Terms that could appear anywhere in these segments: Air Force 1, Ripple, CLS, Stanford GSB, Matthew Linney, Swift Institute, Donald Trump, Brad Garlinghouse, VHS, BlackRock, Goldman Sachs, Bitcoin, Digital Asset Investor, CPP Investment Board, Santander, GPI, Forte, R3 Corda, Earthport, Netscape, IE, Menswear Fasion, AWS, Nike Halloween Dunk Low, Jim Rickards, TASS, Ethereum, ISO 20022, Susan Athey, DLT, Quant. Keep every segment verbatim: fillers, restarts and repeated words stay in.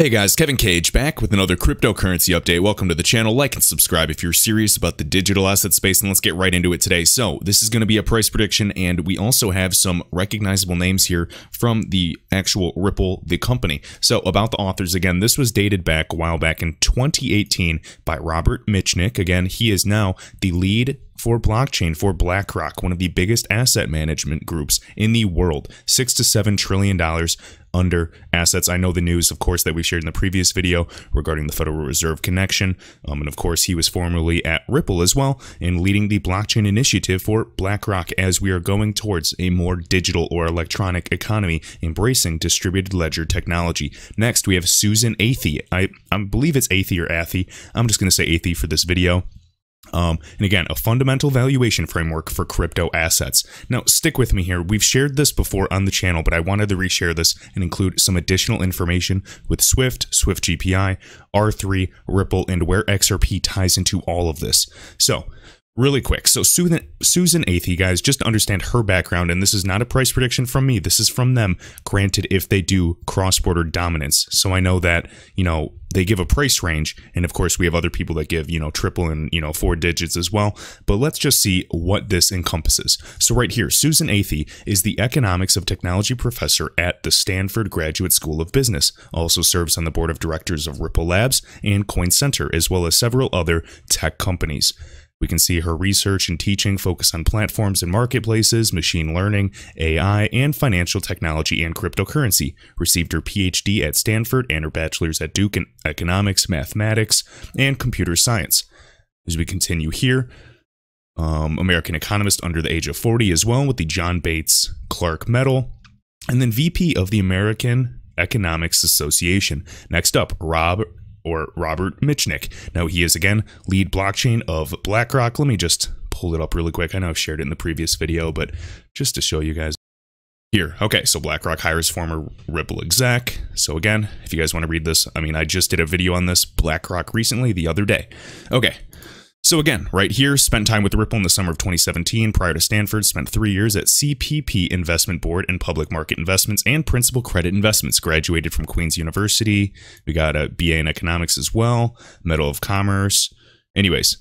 Hey guys, Kevin Cage back with another cryptocurrency update. Welcome to the channel. Like and subscribe if you're serious about the digital asset space, and let's get right into it today. So this is going to be a price prediction, and we also have some recognizable names here from the actual Ripple, the company. So about the authors again, this was dated back a while back in twenty eighteen by Robert Mitchnick. Again, he is now the lead for blockchain for BlackRock, one of the biggest asset management groups in the world, six to seven trillion dollars under assets. I know the news, of course, that we shared in the previous video regarding the Federal Reserve connection. Um, and of course, he was formerly at Ripple as well and leading the blockchain initiative for BlackRock as we are going towards a more digital or electronic economy, embracing distributed ledger technology. Next, we have Susan Athey. I, I believe it's Athey or Athey. I'm just going to say Athey for this video. Um, and again, a fundamental valuation framework for crypto assets. Now, stick with me here. We've shared this before on the channel, but I wanted to reshare this and include some additional information with Swift, Swift G P I, R three, Ripple, and where X R P ties into all of this. So really quick. So Susan, Susan Athey, guys, just to understand her background, and this is not a price prediction from me. This is from them, granted, if they do cross-border dominance. So I know that, you know, they give a price range. And of course, we have other people that give, you know, triple and, you know, four digits as well. But let's just see what this encompasses. So right here, Susan Athey is the economics of technology professor at the Stanford Graduate School of Business, also serves on the board of directors of Ripple Labs and Coin Center, as well as several other tech companies. We can see her research and teaching focus on platforms and marketplaces, machine learning, A I, and financial technology and cryptocurrency. Received her P H D at Stanford and her bachelor's at Duke in economics, mathematics, and computer science. As we continue here, um, American economist under the age of forty as well, with the John Bates Clark Medal, and then V P of the American Economics Association. Next up, Rob or Robert Mitchnick. Now he is again lead blockchain of BlackRock. Let me just pull it up really quick. I know I've shared it in the previous video, but just to show you guys here. Okay, so BlackRock hires former Ripple exec. So again, if you guys want to read this, I mean, I just did a video on this BlackRock recently the other day. Okay. So again, right here, spent time with Ripple in the summer of twenty seventeen. Prior to Stanford, spent three years at C P P Investment Board in public market investments and principal credit investments. Graduated from Queen's University. We got a B A in economics as well, Medal of Commerce. Anyways,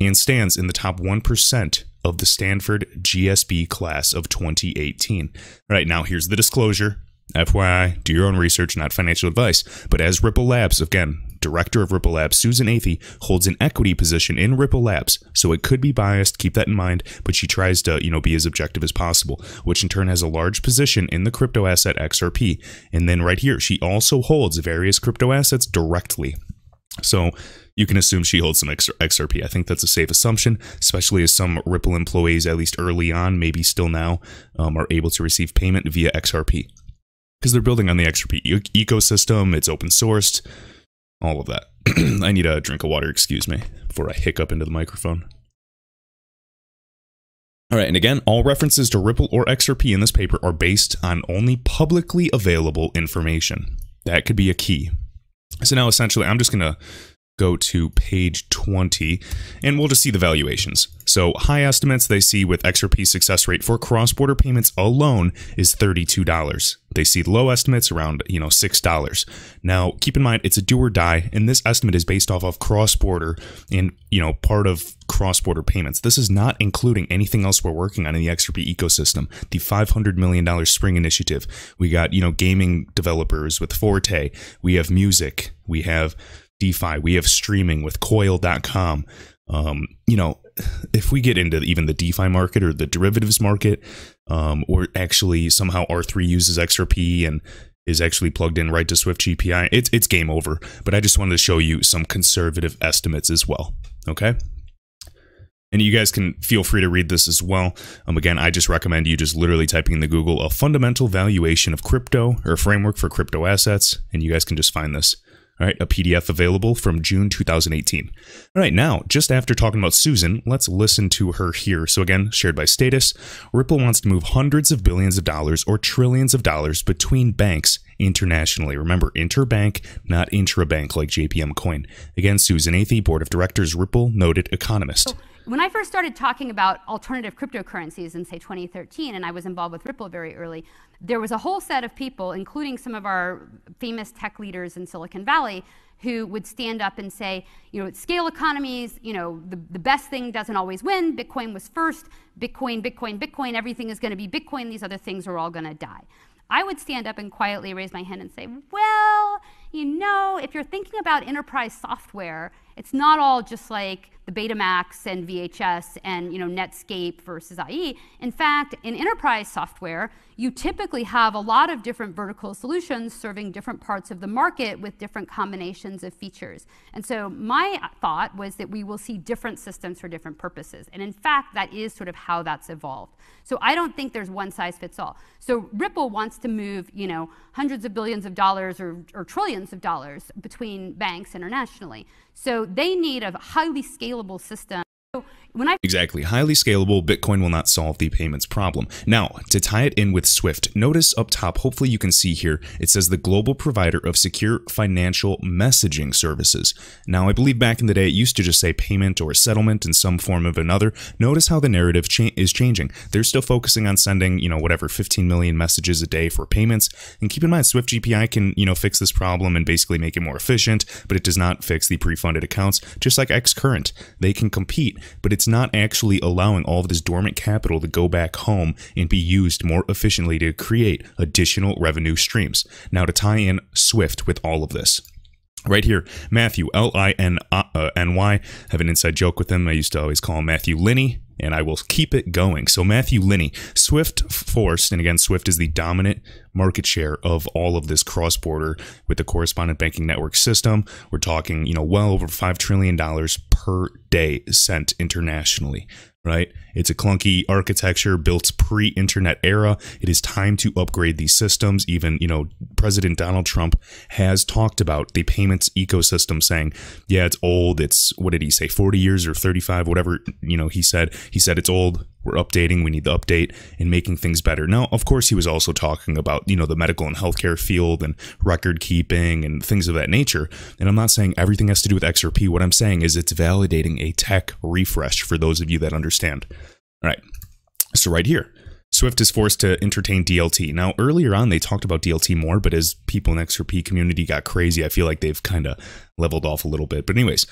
and stands in the top one percent of the Stanford G S B class of twenty eighteen. All right, now here's the disclosure. F Y I, do your own research, not financial advice. But as Ripple Labs, again, director of Ripple Labs, Susan Athey holds an equity position in Ripple Labs, so it could be biased, keep that in mind, but she tries to, you know, be as objective as possible, which in turn has a large position in the crypto asset X R P. And then right here, she also holds various crypto assets directly. So you can assume she holds some X R P. I think that's a safe assumption, especially as some Ripple employees, at least early on, maybe still now, um, are able to receive payment via X R P because they're building on the X R P e- ecosystem. It's open sourced. All of that. I need a drink of water, excuse me, before I hiccup into the microphone. All right, and again, all references to Ripple or X R P in this paper are based on only publicly available information. That could be a key. So now essentially, I'm just going to go to page twenty, and we'll just see the valuations. So high estimates they see with X R P success rate for cross-border payments alone is thirty-two dollars. They see low estimates around, you know, six dollars. Now, keep in mind, it's a do or die, and this estimate is based off of cross-border and, you know, part of cross-border payments. This is not including anything else we're working on in the X R P ecosystem. The five hundred million dollar Spring Initiative. We got, you know, gaming developers with Forte. We have music. We have DeFi. We have streaming with coil dot com. Um, you know, if we get into even the DeFi market or the derivatives market, um, or actually somehow R three uses X R P and is actually plugged in right to Swift G P I, it's, it's game over. But I just wanted to show you some conservative estimates as well. Okay. And you guys can feel free to read this as well. Um, again, I just recommend you just literally typing in the Google, a fundamental valuation of crypto or framework for crypto assets. And you guys can just find this. All right, a P D F available from June two thousand eighteen. All right, now, just after talking about Susan, let's listen to her here. So again, shared by Status, Ripple wants to move hundreds of billions of dollars or trillions of dollars between banks internationally. Remember, interbank, not intrabank like J P M Coin. Again, Susan Athey, board of directors, Ripple, noted economist. Oh. when I first started talking about alternative cryptocurrencies in, say, twenty thirteen, and I was involved with Ripple very early, there was a whole set of people, including some of our famous tech leaders in Silicon Valley, who would stand up and say, you know, scale economies, you know, the, the best thing doesn't always win. Bitcoin was first. Bitcoin, Bitcoin, Bitcoin. Everything is going to be Bitcoin. These other things are all going to die. I would stand up and quietly raise my hand and say, well, you know, if you're thinking about enterprise software, it's not all just like the Betamax and V H S and, you know, Netscape versus I E. In fact, in enterprise software, you typically have a lot of different vertical solutions serving different parts of the market with different combinations of features. And so my thought was that we will see different systems for different purposes. And in fact, that is sort of how that's evolved. So I don't think there's one size fits all. So Ripple wants to move, you know, hundreds of billions of dollars or, or trillions of dollars between banks internationally. So they need a highly scalable system. So when I exactly highly scalable, Bitcoin will not solve the payments problem. Now, to tie it in with Swift, notice up top, hopefully you can see here, it says the global provider of secure financial messaging services. Now, I believe back in the day, it used to just say payment or settlement in some form of another. Notice how the narrative cha is changing. They're still focusing on sending, you know, whatever, fifteen million messages a day for payments. And keep in mind, Swift G P I can, you know, fix this problem and basically make it more efficient, but it does not fix the pre-funded accounts, just like Xcurrent. They can compete, but it's not actually allowing all of this dormant capital to go back home and be used more efficiently to create additional revenue streams. Now, to tie in Swift with all of this. Right here, Matthew, L I N N Y, have an inside joke with him. I used to always call him Matthew Linney, and I will keep it going. So Matthew Linney, Swift forced, and again, Swift is the dominant market share of all of this cross-border with the correspondent banking network system. We're talking, you know, well over five trillion dollars per day sent internationally. Right? It's a clunky architecture built pre-internet era. It is time to upgrade these systems. Even, you know, President Donald Trump has talked about the payments ecosystem, saying, yeah, it's old. It's, what did he say, forty years or thirty-five, whatever, you know, he said. He said it's old. We're updating. We need to update and making things better. Now, of course, he was also talking about, you know, the medical and healthcare field and record keeping and things of that nature. And I'm not saying everything has to do with X R P. What I'm saying is it's validating a tech refresh for those of you that understand. All right. So right here, Swift is forced to entertain D L T. Now, earlier on, they talked about D L T more, but as people in the X R P community got crazy, I feel like they've kind of leveled off a little bit. But anyways,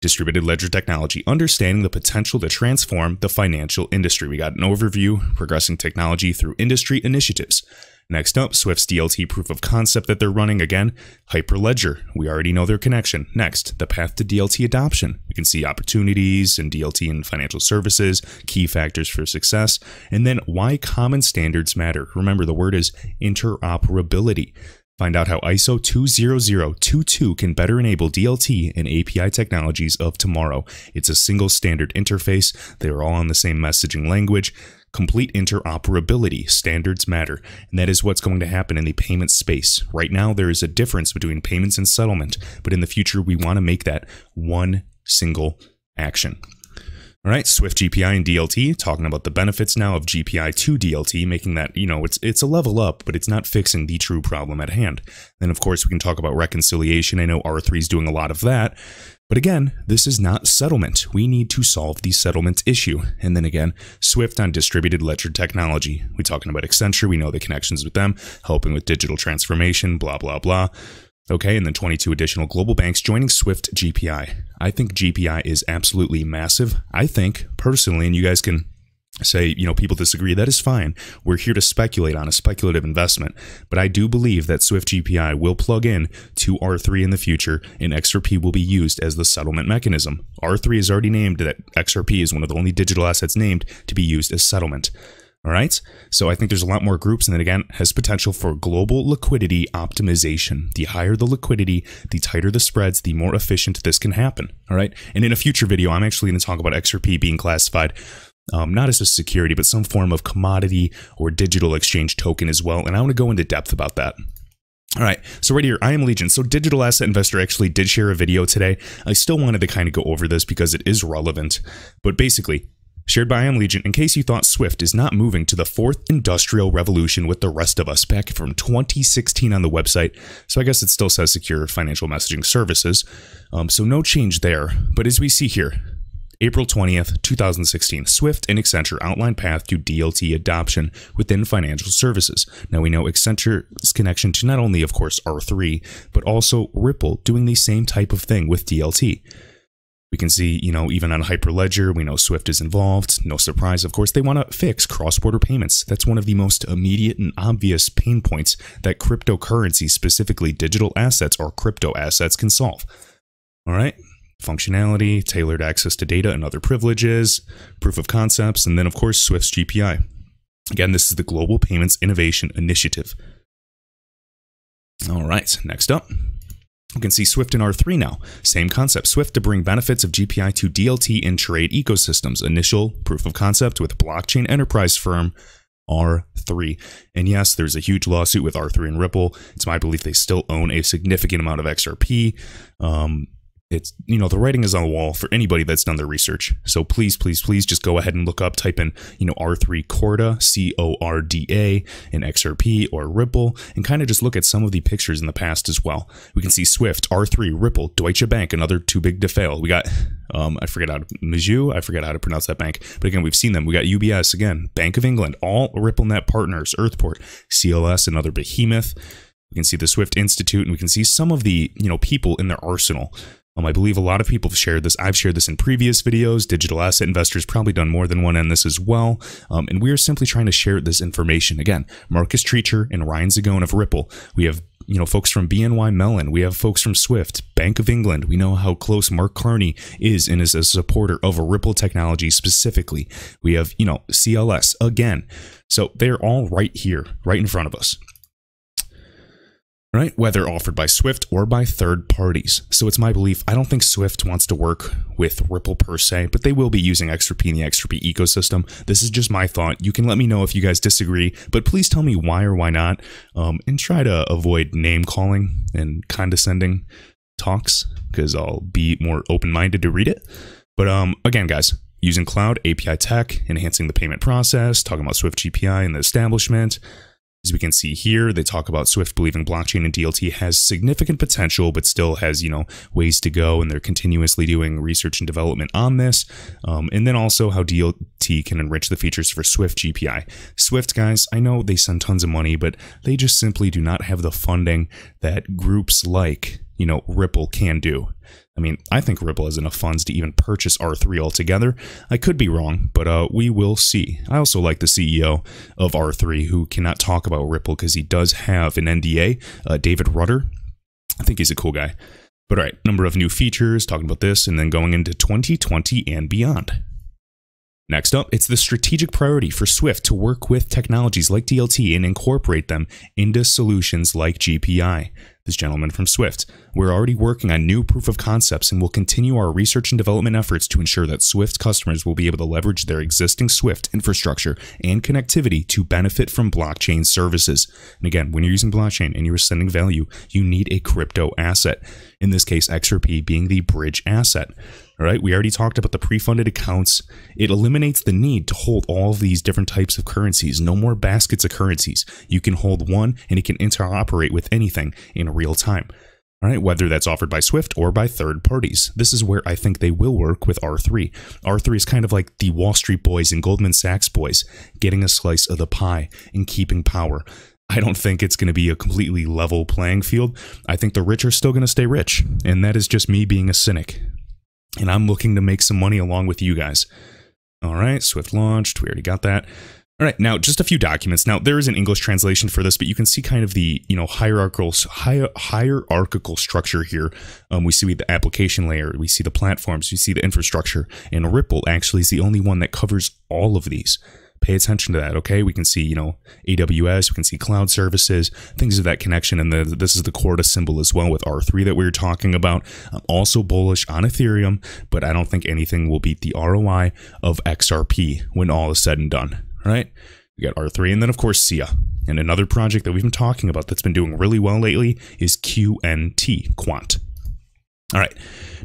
distributed ledger technology, understanding the potential to transform the financial industry. We got an overview, progressing technology through industry initiatives. Next up, Swift's D L T proof of concept that they're running. Again, Hyperledger. We already know their connection. Next, the path to D L T adoption. We can see opportunities in D L T and financial services, key factors for success, and then why common standards matter. Remember, the word is interoperability. Find out how I S O two zero zero two two can better enable D L T and A P I technologies of tomorrow. It's a single standard interface. They are all on the same messaging language. Complete interoperability. Standards matter. And that is what's going to happen in the payment space. Right now, there is a difference between payments and settlement. But in the future, we want to make that one single action. All right, Swift G P I and D L T, talking about the benefits now of G P I to D L T, making that, you know, it's it's a level up, but it's not fixing the true problem at hand. Then, of course, we can talk about reconciliation. I know R three is doing a lot of that. But again, this is not settlement. We need to solve the settlement issue. And then again, Swift on distributed ledger technology. We're talking about Accenture. We know the connections with them, helping with digital transformation, blah, blah, blah. Okay, and then twenty-two additional global banks joining Swift G P I. I think G P I is absolutely massive. I think, personally, and you guys can say, you know, people disagree, that is fine. We're here to speculate on a speculative investment. But I do believe that Swift G P I will plug in to R three in the future, and X R P will be used as the settlement mechanism. R three is already named that. X R P is one of the only digital assets named to be used as settlement. All right, so I think there's a lot more groups, and then again, has potential for global liquidity optimization. The higher the liquidity, the tighter the spreads, the more efficient this can happen. All right, and in a future video, I'm actually going to talk about X R P being classified um, not as a security, but some form of commodity or digital exchange token as well, and I want to go into depth about that. All right, so right here, I am Legion. So Digital Asset Investor actually did share a video today. I still wanted to kind of go over this because it is relevant, but basically, shared by I Am Legion, in case you thought Swift is not moving to the fourth industrial revolution with the rest of us, back from twenty sixteen on the website. So I guess it still says secure financial messaging services. Um, so no change there. But as we see here, April twentieth, two thousand sixteen, Swift and Accenture outline path to D L T adoption within financial services. Now, we know Accenture's connection to not only, of course, R three, but also Ripple doing the same type of thing with D L T. We can see, you know, even on Hyperledger, we know Swift is involved. No surprise, of course, they want to fix cross-border payments. That's one of the most immediate and obvious pain points that cryptocurrency, specifically digital assets or crypto assets, can solve. All right. Functionality, tailored access to data and other privileges, proof of concepts, and then, of course, Swift's G P I. Again, this is the Global Payments Innovation Initiative. All right, next up. We can see Swift and R three now. Same concept, Swift to bring benefits of G P I to D L T in trade ecosystems. Initial proof of concept with blockchain enterprise firm R three. And yes, there's a huge lawsuit with R three and Ripple. It's my belief they still own a significant amount of X R P. Um, it's, you know, the writing is on the wall for anybody that's done their research. So please, please, please just go ahead and look up, type in, you know, R three Corda, C O R D A, and X R P or Ripple, and kind of just look at some of the pictures in the past as well. We can see Swift, R three, Ripple, Deutsche Bank, another too big to fail. We got, um, I forget how to, Mizzou, I forget how to pronounce that bank, but again, we've seen them. We got U B S, again, Bank of England, all RippleNet partners, Earthport, C L S, another behemoth. We can see the Swift Institute, and we can see some of the, you know, people in their arsenal. Um, I believe a lot of people have shared this. I've shared this in previous videos. Digital Asset Investor's probably done more than one on this as well. Um, and we are simply trying to share this information. Again, Marcus Treacher and Ryan Zagone of Ripple. We have, you know, folks from B N Y Mellon. We have folks from Swift, Bank of England. We know how close Mark Carney is and is a supporter of Ripple technology specifically. We have, you know, C L S again. So they're all right here, right in front of us. Right, whether offered by Swift or by third parties. So it's my belief, I don't think Swift wants to work with Ripple per se, but they will be using X R P in the X R P ecosystem. This is just my thought. You can let me know if you guys disagree, but please tell me why or why not, um, and try to avoid name calling and condescending talks, because I'll be more open-minded to read it. But um, again, guys, using cloud, A P I tech, enhancing the payment process, talking about Swift G P I and the establishment. As we can see here, they talk about Swift believing blockchain and D L T has significant potential, but still has, you know, ways to go. And they're continuously doing research and development on this. Um, and then also how D L T can enrich the features for Swift G P I. Swift, guys, I know they send tons of money, but they just simply do not have the funding that groups like, you know, Ripple can do. I mean, I think Ripple has enough funds to even purchase R three altogether. I could be wrong, but uh, we will see. I also like the C E O of R three, who cannot talk about Ripple because he does have an N D A, uh, David Rutter. I think he's a cool guy. But all right, number of new features, talking about this, and then going into twenty twenty and beyond. Next up, it's the strategic priority for Swift to work with technologies like D L T and incorporate them into solutions like G P I. This gentleman from Swift. We're already working on new proof of concepts and will continue our research and development efforts to ensure that Swift customers will be able to leverage their existing Swift infrastructure and connectivity to benefit from blockchain services. And again, when you're using blockchain and you're sending value, you need a crypto asset. In this case, X R P being the bridge asset. All right, we already talked about the pre-funded accounts. It eliminates the need to hold all of these different types of currencies. No more baskets of currencies. You can hold one and it can interoperate with anything in real time. All right, whether that's offered by Swift or by third parties. This is where I think they will work with R three. R three is kind of like the Wall Street boys and Goldman Sachs boys, getting a slice of the pie and keeping power. I don't think it's going to be a completely level playing field. I think the rich are still going to stay rich, and that is just me being a cynic. And I'm looking to make some money along with you guys. All right, Swift launched. We already got that. All right, now just a few documents. Now there is an English translation for this, but you can see kind of the, you know, hierarchical hi hierarchical structure here. Um, we see the application layer, we see the platforms, we see the infrastructure, and Ripple actually is the only one that covers all of these. Pay attention to that, okay? We can see, you know, A W S, we can see cloud services, things of that connection, and the, this is the Corda symbol as well with R three that we were talking about. I'm also bullish on Ethereum, but I don't think anything will beat the R O I of X R P when all is said and done, right? We got R three, and then, of course, S I A. And another project that we've been talking about that's been doing really well lately is Q N T, Quant. All right,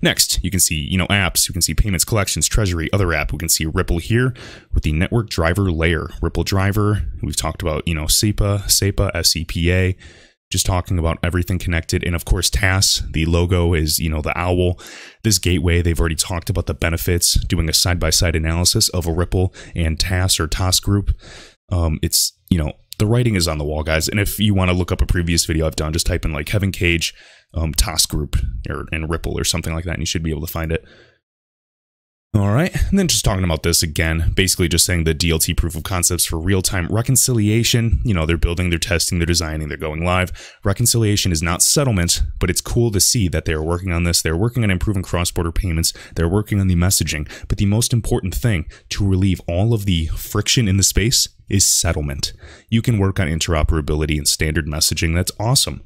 next, you can see, you know, apps, you can see payments, collections, treasury, other app. We can see Ripple here with the network driver layer, Ripple driver. We've talked about, you know, SEPA, SEPA, S E P A. just talking about everything connected. And of course, TASS, the logo is, you know, the owl. This gateway, they've already talked about the benefits, doing a side-by-side analysis of a Ripple and TASS or TASS group. Um, it's, you know, the writing is on the wall, guys. And if you want to look up a previous video I've done, just type in like Kevin Cage, um, TASS group or, and Ripple or something like that, and you should be able to find it. All right, and then just talking about this again, basically just saying the D L T proof of concepts for real-time reconciliation. You know, they're building, they're testing, they're designing, they're going live. Reconciliation is not settlement, but it's cool to see that they're working on this. They're working on improving cross-border payments. They're working on the messaging. But the most important thing to relieve all of the friction in the space is settlement. You can work on interoperability and standard messaging. That's awesome.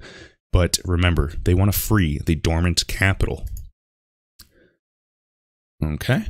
But remember, they want to free the dormant capital. Okay.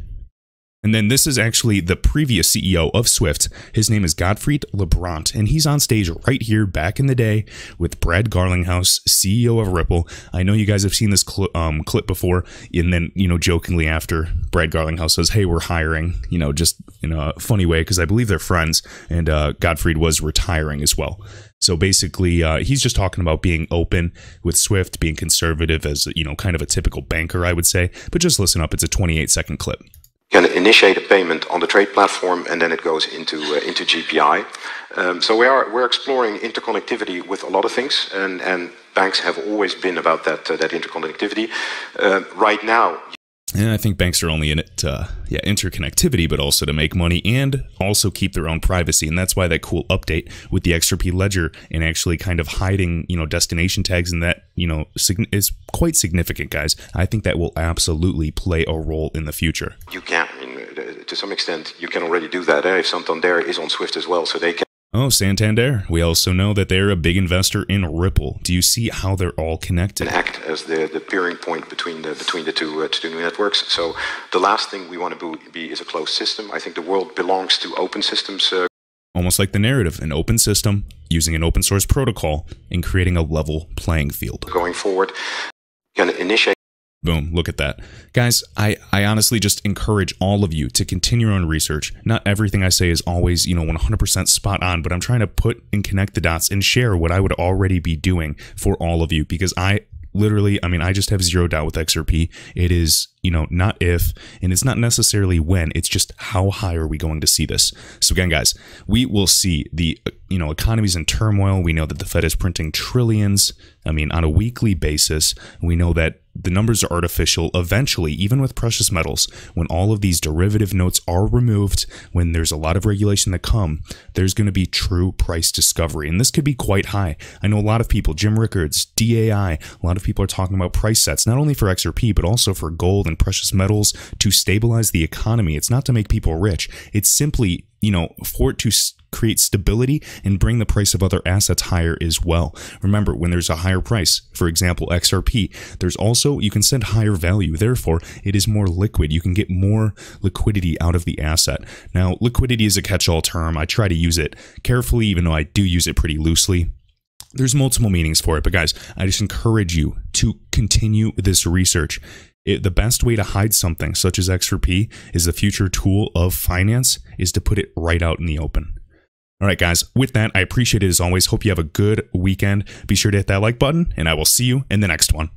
And then this is actually the previous C E O of Swift. His name is Gottfried Lebrant, and he's on stage right here back in the day with Brad Garlinghouse, C E O of Ripple. I know you guys have seen this cl um, clip before, and then, you know, jokingly after, Brad Garlinghouse says, hey, we're hiring, you know, just in a funny way, because I believe they're friends, and uh, Gottfried was retiring as well. So basically, uh, he's just talking about being open with Swift, being conservative as, you know, kind of a typical banker, I would say. But just listen up. It's a twenty-eight second clip. You can initiate a payment on the trade platform, and then it goes into uh, into G P I. Um, so we are we're exploring interconnectivity with a lot of things, and and banks have always been about that uh, that interconnectivity. Uh, right now. And I think banks are only in it, uh, yeah, interconnectivity, but also to make money and also keep their own privacy. And that's why that cool update with the X R P ledger and actually kind of hiding, you know, destination tags and that, you know, is quite significant, guys. I think that will absolutely play a role in the future. You can, I mean, to some extent, you can already do that. Eh? If Santander is on Swift as well, so they can. Oh, Santander. We also know that they're a big investor in Ripple. Do you see how they're all connected? And act as the, the peering point between the, between the two, uh, two networks. So the last thing we want to be is a closed system. I think the world belongs to open systems. Uh Almost like the narrative, an open system using an open source protocol and creating a level playing field. Going forward, going to initiate. Boom, look at that. Guys, I, I honestly just encourage all of you to continue your own research. Not everything I say is always, you know, one hundred percent spot on, but I'm trying to put and connect the dots and share what I would already be doing for all of you, because I literally, I mean, I just have zero doubt with X R P. It is, you know, not if, and it's not necessarily when, it's just how high are we going to see this? So again, guys, we will see the, you know, economy's in turmoil. We know that the Fed is printing trillions, I mean, on a weekly basis. We know that the numbers are artificial eventually, even with precious metals. When all of these derivative notes are removed, when there's a lot of regulation that come, there's going to be true price discovery. And this could be quite high. I know a lot of people, Jim Rickards, D A I, a lot of people are talking about price sets, not only for X R P, but also for gold and precious metals to stabilize the economy. It's not to make people rich. It's simply, you know, for it to create stability and bring the price of other assets higher as well. Remember, when there's a higher price, for example, X R P, there's also, you can send higher value. Therefore, it is more liquid. You can get more liquidity out of the asset. Now, liquidity is a catch-all term. I try to use it carefully, even though I do use it pretty loosely. There's multiple meanings for it, but guys, I just encourage you to continue this research. It, the best way to hide something such as X R P is the future tool of finance is to put it right out in the open. All right, guys, with that, I appreciate it as always. Hope you have a good weekend. Be sure to hit that like button, and I will see you in the next one.